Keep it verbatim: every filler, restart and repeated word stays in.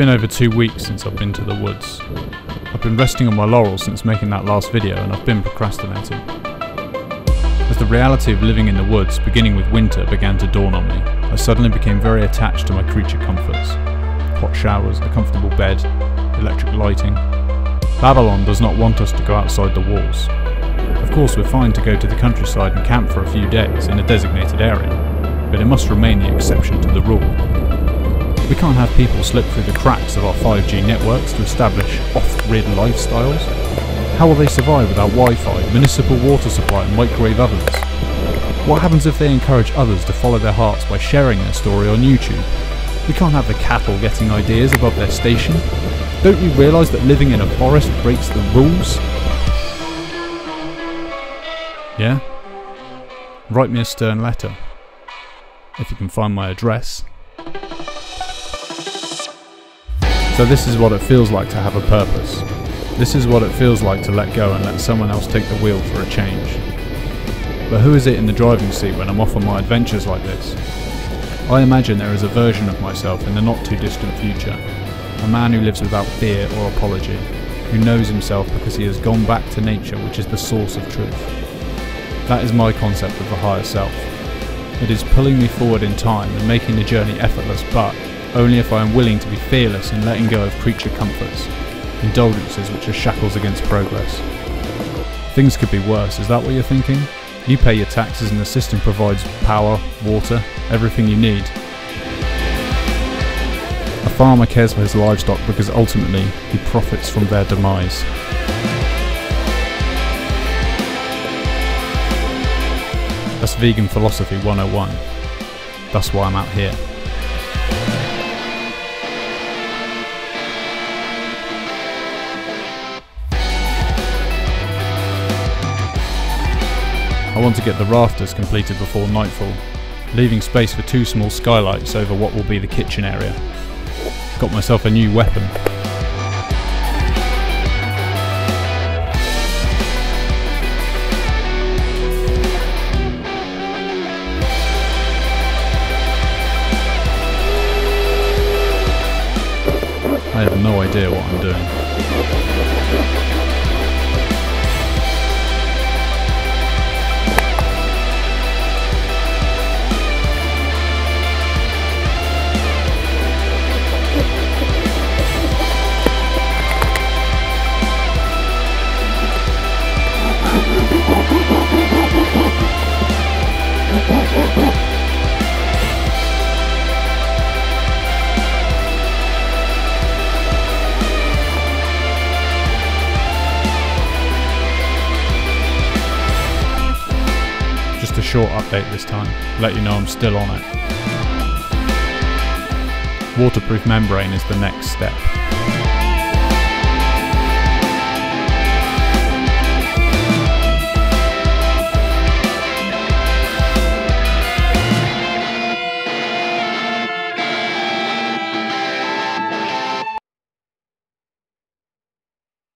been over two weeks since I've been to the woods. I've been resting on my laurels since making that last video, and I've been procrastinating. As the reality of living in the woods, beginning with winter, began to dawn on me, I suddenly became very attached to my creature comforts. Hot showers, a comfortable bed, electric lighting. Babylon does not want us to go outside the walls. Of course, we're fine to go to the countryside and camp for a few days in a designated area, but it must remain the exception to the rule. We can't have people slip through the cracks of our five G networks to establish off-grid lifestyles. How will they survive without Wi-Fi, municipal water supply and microwave ovens? What happens if they encourage others to follow their hearts by sharing their story on YouTube? We can't have the cattle getting ideas above their station. Don't you realise that living in a forest breaks the rules? Yeah? Write me a stern letter, if you can find my address. So this is what it feels like to have a purpose. This is what it feels like to let go and let someone else take the wheel for a change. But who is it in the driving seat when I'm off on my adventures like this? I imagine there is a version of myself in the not too distant future. A man who lives without fear or apology, who knows himself because he has gone back to nature, which is the source of truth. That is my concept of the higher self. It is pulling me forward in time and making the journey effortless, but only if I am willing to be fearless in letting go of creature comforts, indulgences which are shackles against progress. Things could be worse, is that what you're thinking? You pay your taxes and the system provides power, water, everything you need. A farmer cares for his livestock because ultimately he profits from their demise. That's Vegan Philosophy one oh one. That's why I'm out here. I want to get the rafters completed before nightfall, leaving space for two small skylights over what will be the kitchen area. Got myself a new weapon. I have no idea what I'm doing. A short update this time, let you know I'm still on it. Waterproof membrane is the next step.